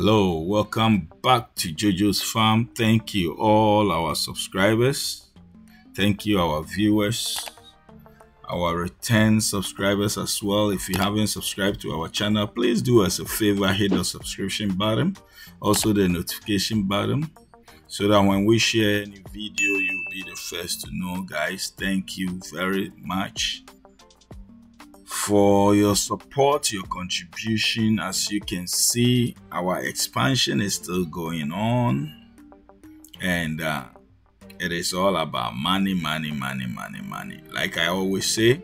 Hello, welcome back to JoJo's Farm. Thank you all our subscribers. Thank you our viewers, our return subscribers as well. If you haven't subscribed to our channel, please do us a favor, hit the subscription button, also the notification button, so that when we share any video, you'll be the first to know, guys. Thank you very much for your support, your contribution. As you can see, our expansion is still going on, and it is all about money. Like I always say,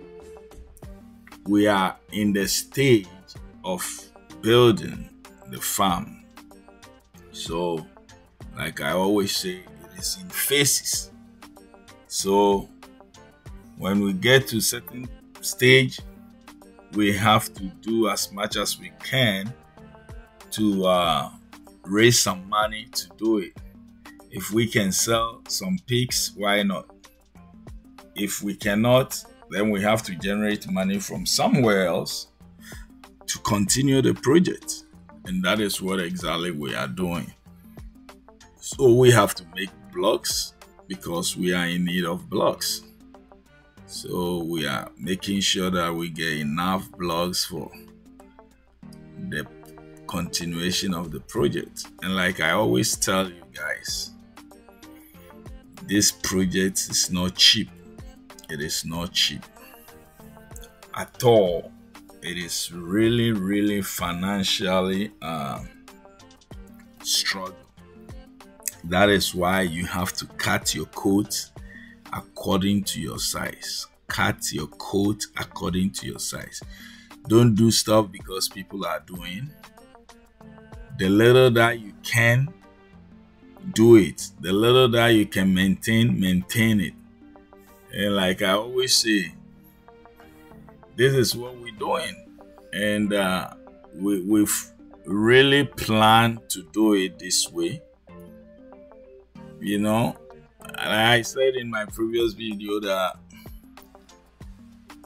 we are in the stage of building the farm. So like I always say, it is in phases. So when we get to a certain stage, we have to do as much as we can to raise some money to do it. If we can sell some pigs, why not? If we cannot, then we have to generate money from somewhere else to continue the project. And that is what exactly we are doing. So we have to make blocks because we are in need of blocks. So we are making sure that we get enough blocks for the continuation of the project. And like I always tell you guys, this project is not cheap. It is not cheap at all. It is really, really financially struggle. That is why you have to cut your coat according to your size. Cut your coat according to your size. Don't do stuff because people are doing. The little that you can, do it. The little that you can maintain, maintain it. And like I always say, this is what we're doing. And we've really planned to do it this way, you know. And I said in my previous video that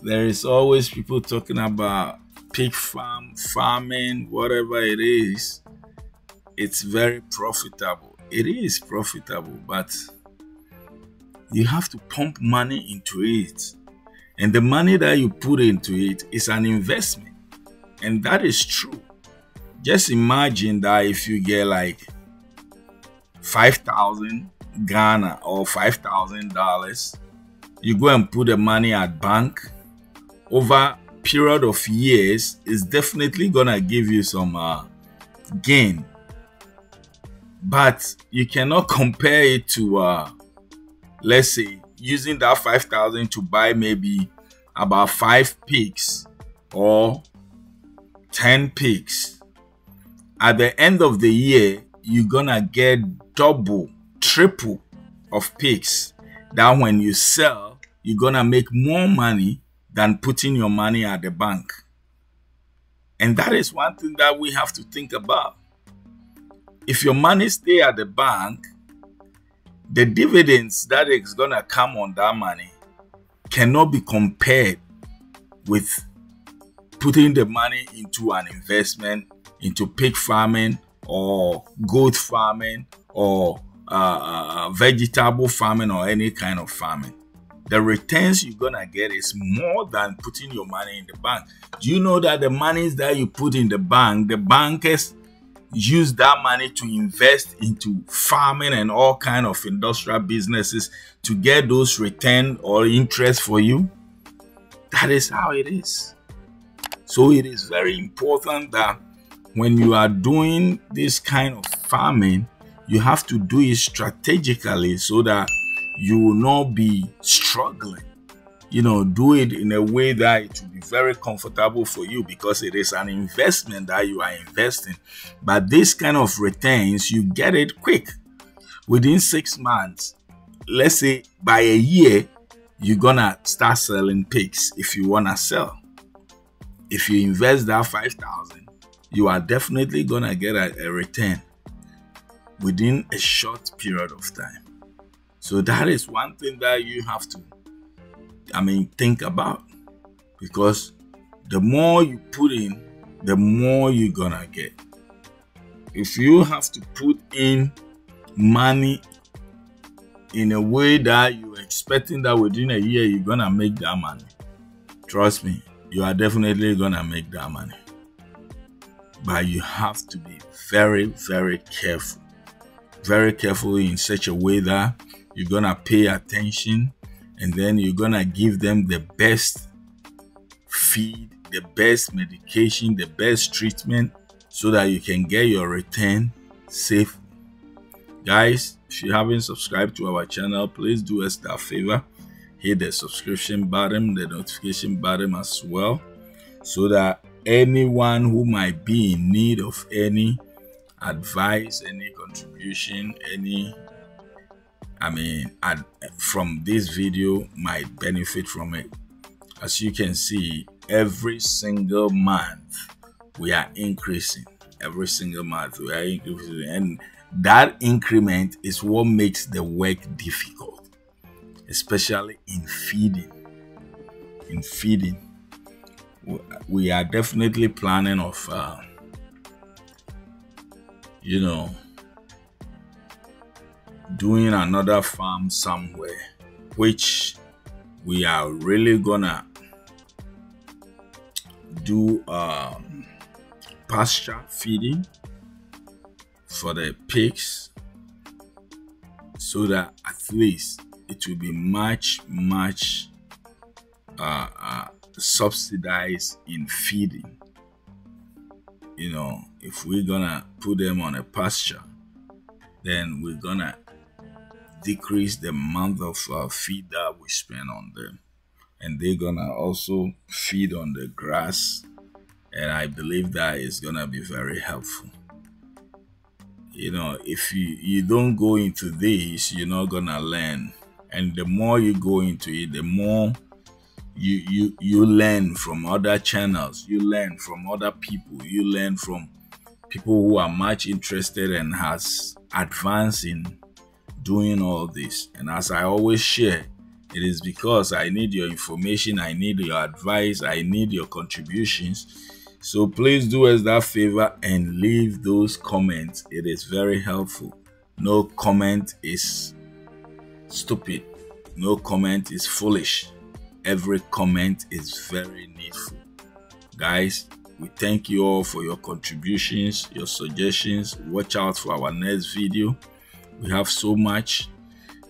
there is always people talking about pig farm, farming, whatever it is. It's very profitable. It is profitable, but you have to pump money into it. And the money that you put into it is an investment. And that is true. Just imagine that if you get like 5,000 Ghana or $5,000, you go and put the money at bank, over a period of years, it's definitely gonna give you some gain. But you cannot compare it to let's say using that 5,000 to buy maybe about 5 pigs or 10 pigs. At the end of the year, you're gonna get double, triple of pigs. That when you sell, you're gonna make more money than putting your money at the bank. And that is one thing that we have to think about. If your money stay at the bank, the dividends that is gonna come on that money cannot be compared with putting the money into an investment, into pig farming or goat farming or vegetable farming or any kind of farming. The returns you're gonna get is more than putting your money in the bank. Do you know that the monies that you put in the bank, the bankers use that money to invest into farming and all kind of industrial businesses to get those return or interest for you? That is how it is. So it is very important that when you are doing this kind of farming, you have to do it strategically so that you will not be struggling. You know, do it in a way that it will be very comfortable for you, because it is an investment that you are investing. But this kind of returns, you get it quick. Within 6 months, let's say by a year, you're gonna start selling pigs if you wanna sell. If you invest that 5,000, you are definitely gonna get a return within a short period of time. So that is one thing that you have to, think about, because the more you put in, the more you're gonna get. if you have to put in money in a way that you're expecting that within a year you're gonna make that money, trust me, you are definitely gonna make that money. But you have to be very, very careful, very careful in such a way that you're gonna pay attention, and then you're gonna give them the best feed, the best medication, the best treatment, so that you can get your return safe. Guys, if you haven't subscribed to our channel, please do us that favor, hit the subscription button, the notification button as well, so that anyone who might be in need of any advice, any contribution, any from this video might benefit from it. As you can see, every single month we are increasing, every single month we are increasing, and that increment is what makes the work difficult, especially in feeding. In feeding, we are definitely planning of doing another farm somewhere, which we are really gonna do pasture feeding for the pigs, so that at least it will be much subsidized in feeding. You know, if we're gonna put them on a pasture, then we're gonna decrease the amount of feed that we spend on them, and they're gonna also feed on the grass, and I believe that is gonna be very helpful. You know, if you don't go into this, you're not gonna learn, and the more you go into it, the more you learn from other channels, you learn from other people, you learn from people who are much interested and has advanced in doing all this. And as I always share, it is because I need your information, I need your advice, I need your contributions. So please do us that favor and leave those comments. It is very helpful. No comment is stupid. No comment is foolish. Every comment is very needful. Guys, we thank you all for your contributions, your suggestions. Watch out for our next video. We have so much,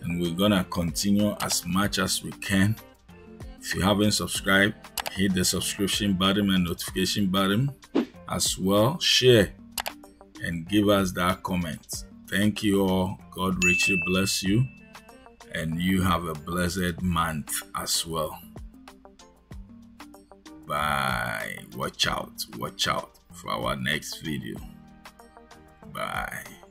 and we're gonna continue as much as we can. If you haven't subscribed, hit the subscription button and notification button as well. Share and give us that comment. Thank you all. God richly bless you, and you have a blessed month as well. Bye. Watch out for our next video. Bye.